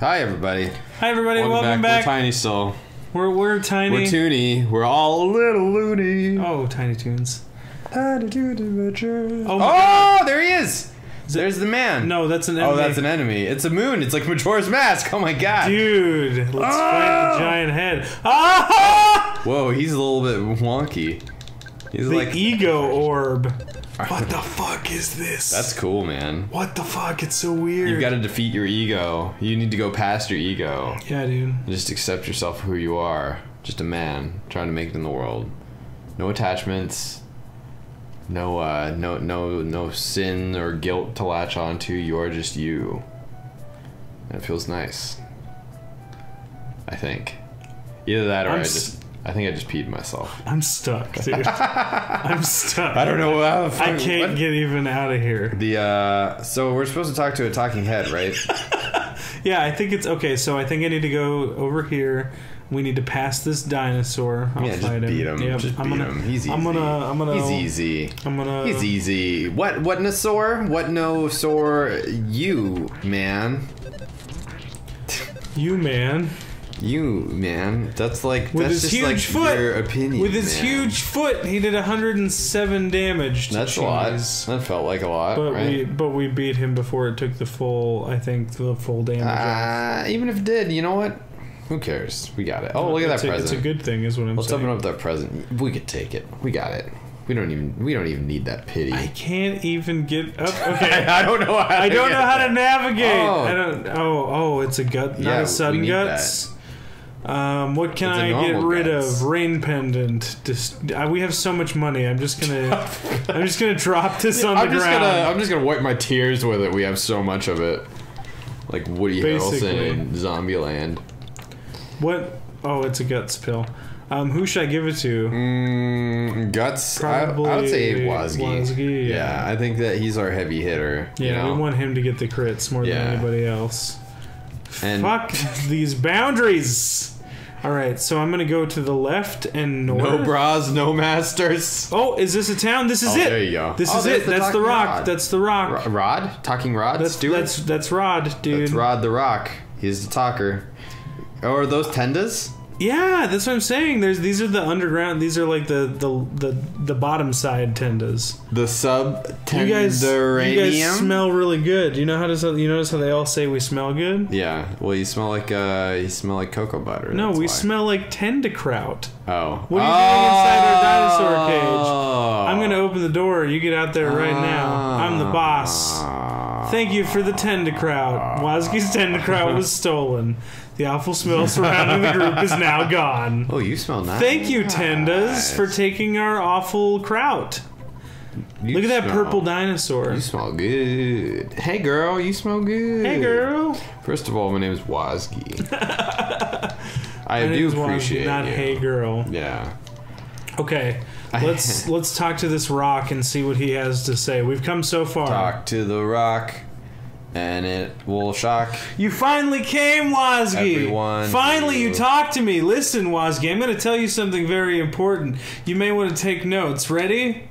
Hi everybody. Hi everybody. Welcome back. We're Tiny Soul. We're Tiny. We're Toony. We're all a little loony. Oh, Tiny Toons. Oh, there he is. There's the man. No, that's an enemy. Oh, that's an enemy. It's a moon. It's like Majora's Mask. Oh my god. Dude, let's fight the giant head. Ah! Whoa, he's a little bit wonky. He's the like Ego Orb. What the fuck is this? That's cool, man. What the fuck? It's so weird. You've got to defeat your ego. You need to go past your ego. Yeah, dude. Just accept yourself who you are. Just a man trying to make it in the world. No attachments. No, no sin or guilt to latch onto. You are just you. And it feels nice. I think. Either that or I think I just peed myself. I'm stuck, dude. I'm stuck. I don't know how the fuck I can't get even out of here. The so we're supposed to talk to a talking head, right? Yeah, I think it's okay. So I think I need to go over here. We need to pass this dinosaur. I'll fight him. Beat him. Yep. Just beat him. He's easy. He's easy. He's easy. What-nosaur? What-no-saur? You man. You man. You man, that's like with that's his just huge like foot, your opinion. With his huge foot, he did 107 damage. To that's cheese. A lot. That felt like a lot, but right? but we beat him before it took the full. I think the full damage. Off. Even if it did, you know what? Who cares? We got it. Oh, look at that present. It's a good thing, is what I'm saying. Let's open up that present. We could take it. We got it. We don't even need that pity. I can't even get up. Okay, I don't know how to navigate. Oh. I don't. Oh, it's a gut. Not a sudden guts. That. What can I get rid of? Rain pendant. We have so much money. I'm just gonna drop this on the ground. I'm just gonna wipe my tears with it. We have so much of it. Like Woody Harrelson in Zombieland. What? Oh, it's a guts pill. Who should I give it to? Guts. Probably I would say Wazgi. Yeah, I think that he's our heavy hitter. Yeah, you know? We want him to get the crits more than anybody else. And fuck these boundaries! Alright, so I'm gonna go to the left and north. No bras, no masters. Oh, is this a town? This is it! There you go. This is it. That's the rock. Rod. That's the rock. Rod? Talking Rod? That's Rod, dude. That's Rod the Rock. He's the talker. Oh, are those tendas? Yeah, that's what I'm saying. These are the underground. These are like the bottom side tendas. The sub tenderium. You guys smell really good. You notice how they all say we smell good? Yeah. Well, you smell like cocoa butter. No, we smell like tenderkraut. Oh. What are you doing inside our dinosaur cage? I'm gonna open the door. You get out there right now. I'm the boss. Thank you for the tenderkraut. Wazgi's tenderkraut was stolen. The awful smell surrounding the group is now gone. Oh, you smell nice. Thank you, Tendas, for taking our awful kraut. Look at that purple dinosaur. You smell good. Hey, girl, you smell good. Hey, girl. First of all, my name is Wazgi. I do appreciate it. Not hey, girl. Yeah. Okay. Let's talk to this rock and see what he has to say. We've come so far. Talk to the rock, and it will shock. You finally came, Wazgi. Everyone. Finally, you talked to me. Listen, Wazgi, I'm going to tell you something very important. You may want to take notes. Ready?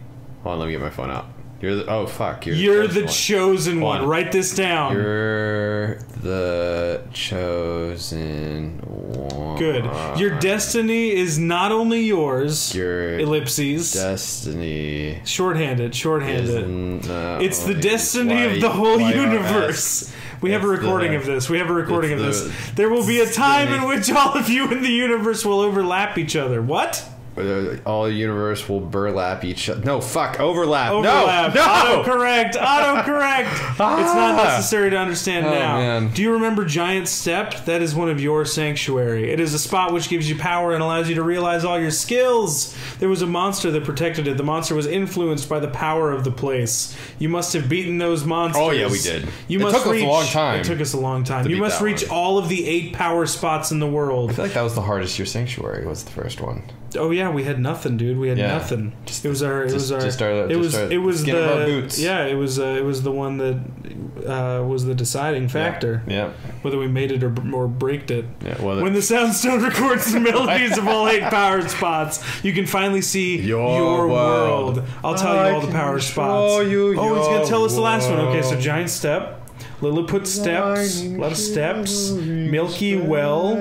Hold on, let me get my phone out. You're the chosen one. Write this down. You're the chosen one. Good. Your destiny is not only yours. Your ellipses. Destiny. Shorthanded. It's the destiny of the whole universe. We have a recording of this. There will be a time in which all of you in the universe will overlap each other. What? All universe will burlap each other. No, fuck, overlap. No, autocorrect. It's not necessary to understand now. Man. Do you remember Giant Step? That is one of your sanctuary. It is a spot which gives you power and allows you to realize all your skills. There was a monster that protected it. The monster was influenced by the power of the place. You must have beaten those monsters. Oh, yeah, we did. It took us a long time. You must reach all of the 8 power spots in the world. I feel like that was the hardest. Your sanctuary was the first one. Oh yeah, we had nothing, dude. We had nothing. It was the one that was the deciding factor. Yeah. Whether we made it or breaked it. Yeah. Well, when the Soundstone records the melodies of all 8 power spots, you can finally see your world. I'll tell you all the power spots. Oh, he's gonna tell us the last one. Okay, so Giant Step. Lilliput steps, a lot of steps, Milky Well,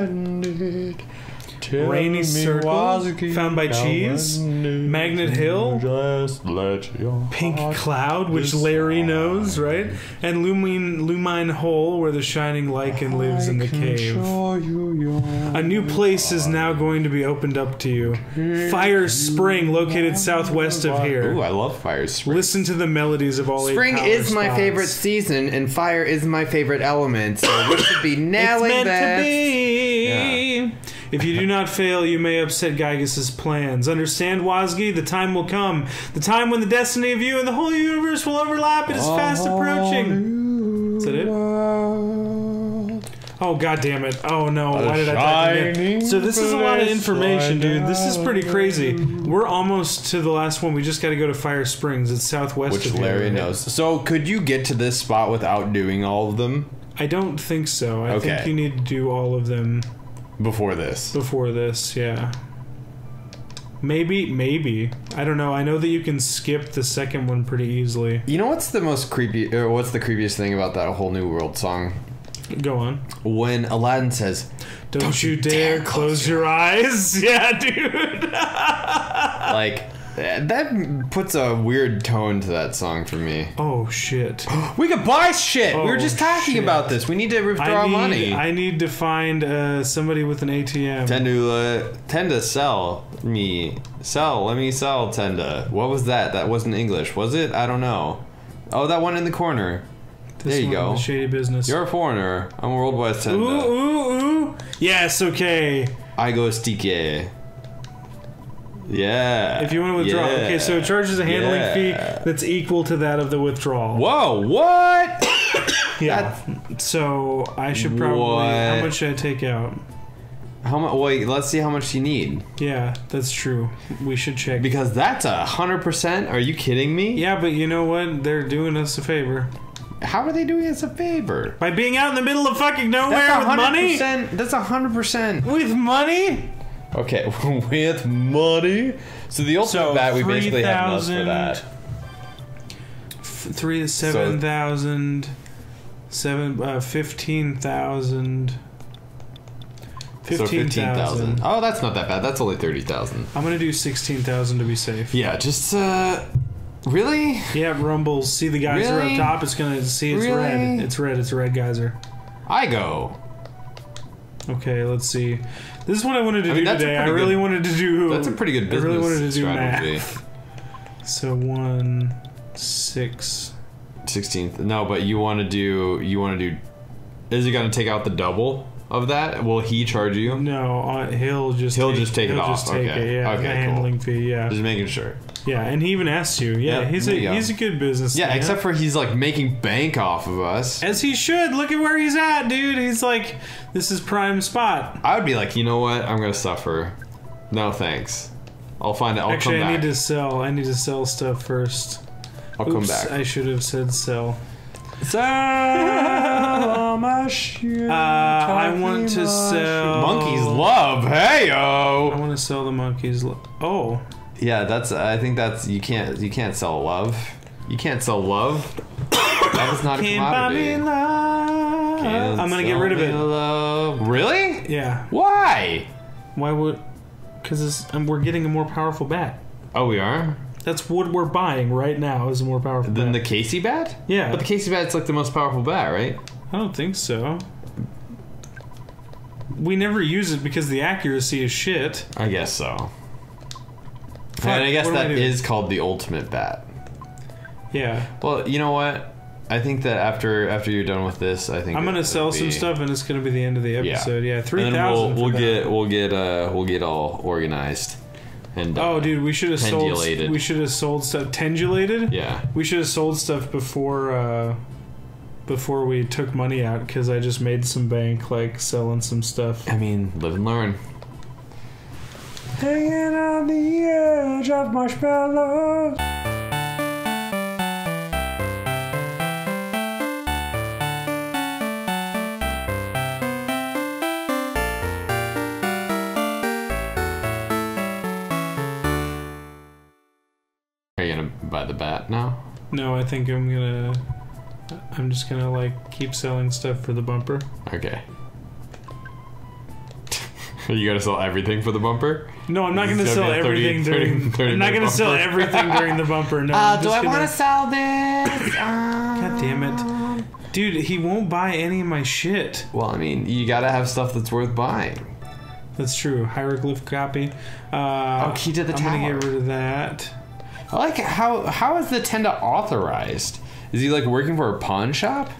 Rainy Circle, Found by Cheese, Magnet Hill, Pink Cloud, which Larry knows, right? And Lumine Hole, where the shining lichen lives in the cave. A new place is now going to be opened up to you. Fire Spring, located southwest of here. Ooh, I love Fire Spring. Listen to the melodies of all Spring is my favorite season, and fire is my favorite element, so we should be nailing that. It's meant to be. Yeah. If you do not fail, you may upset Giygas' plans. Understand, Wozgi? The time will come. The time when the destiny of you and the whole universe will overlap. It is fast approaching. Is that it? Oh, God damn it. Oh, no. Why did I type it? So this is a lot of information, dude. This is pretty crazy. We're almost to the last one. We just got to go to Fire Springs. It's southwest of here. Which Larry knows. So could you get to this spot without doing all of them? I don't think so. I think you need to do all of them. Before this. Before this, yeah. Maybe. I don't know. I know that you can skip the second one pretty easily. You know what's the most creepy, or what's the creepiest thing about that Whole New World song? Go on. When Aladdin says, Don't you dare close your eyes. Yeah, dude. Like, that puts a weird tone to that song for me. Oh, shit. We could buy shit! Oh, we were just talking about this. We need to withdraw money. I need to find somebody with an ATM. Tenda, sell me. Let me sell, Tenda. What was that? That wasn't English, was it? I don't know. Oh, that one in the corner. This there you go. The shady business. You're a foreigner. I'm a worldwide Tenda. Ooh. Yes, okay. I go sticky. Yeah. If you want to withdraw. Yeah. Okay, so it charges a handling fee that's equal to that of the withdrawal. Whoa, what? Yeah. That's... So I should probably... What? How much should I take out? How much? Wait, let's see how much you need. Yeah, that's true. We should check. Because that's 100%? Are you kidding me? Yeah, but you know what? They're doing us a favor. How are they doing us a favor? By being out in the middle of fucking nowhere with money? That's 100%. With money? Okay, with money. So the ultimate bat, we basically have enough for that. 3 to 7,000, 15,000. 15,000. Oh, that's not that bad. That's only 30,000. I'm gonna do 16,000 to be safe. Yeah, just really. Yeah, rumbles. See the geyser up top. It's gonna see. It's red. It's red. It's a red geyser. I go. Okay, let's see. This is what I wanted to do today. I really wanted to do... That's a pretty good business strategy. I really wanted to do math. So 1, 6... 16th. No, but you want to do... Is he going to take out the double of that? Will he charge you? No, he'll just... He'll just take it off. Okay. Yeah, okay, handling fee, yeah. Just making sure. Yeah, and he even asked you. Yeah, yep, he's a good businessman. Yeah, except for he's like making bank off of us. As he should. Look at where he's at, dude. He's like, this is prime spot. I would be like, you know what? I'm gonna suffer. No thanks. I'll find out. Actually, I need to sell. I need to sell stuff first. I'll come back. I should have said sell. Sell my shoe. I want to sell Monkey's Love. Hey-o. I want to sell the Monkey's Love. Oh. Yeah, that's. I think that's. You can't sell love. You can't sell love. That is not a commodity. I'm gonna get rid of it. Love. Really? Yeah. Why? Why would? Because we're getting a more powerful bat. Oh, we are. That's what we're buying right now. Is a more powerful than the Casey bat. Yeah. But the Casey bat's like the most powerful bat, right? I don't think so. We never use it because the accuracy is shit. I guess so. And I guess that is called the ultimate bat. Yeah. Well, you know what? I think that after you're done with this, I think I'm gonna sell some stuff, and it's gonna be the end of the episode. Yeah, 3,000. We'll get all organized. And oh, dude, we should have sold. We should have sold stuff. Tendulated. Yeah. We should have sold stuff before we took money out, because I just made some bank, like selling some stuff. I mean, live and learn. Hanging on the edge of marshmallows. Are you gonna buy the bat now? No, I think I'm gonna I'm just gonna like keep selling stuff for the bumper. Okay. You gotta sell everything for the bumper? No, I'm not gonna sell everything during. I'm not gonna sell everything during the bumper. No. Do I want to sell this? God damn it, dude! He won't buy any of my shit. Well, I mean, you gotta have stuff that's worth buying. That's true. Hieroglyph copy. Oh, key to the tower. I'm gonna get rid of that. I like how is the tenda authorized? Is he like working for a pawn shop?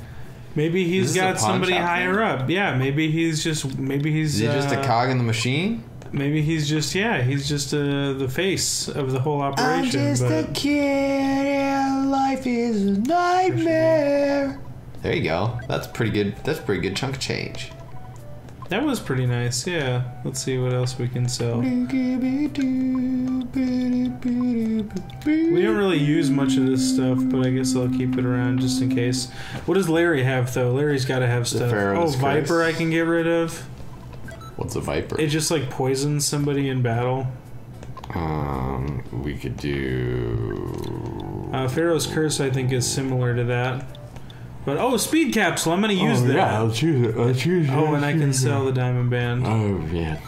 Maybe he's got somebody higher up. Yeah, maybe he's just Is he just a cog in the machine? Maybe he's just the face of the whole operation. I'm just a kid and life is a nightmare. There you go. That's pretty good. That's a pretty good chunk of change. That was pretty nice. Yeah. Let's see what else we can sell. We don't really use much of this stuff, but I guess I'll keep it around just in case. What does Larry have, though? Larry's got to have stuff. Oh, Viper I can get rid of. What's a Viper? It just, like, poisons somebody in battle. We could do... Pharaoh's Curse, I think, is similar to that. But, oh, speed capsule. I'm going to use that. Yeah, I'll choose it. Oh, and I can sell the diamond band. Oh, yeah.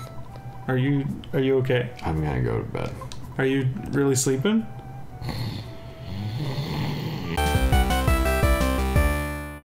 Are you okay? I'm going to go to bed. Are you really sleeping?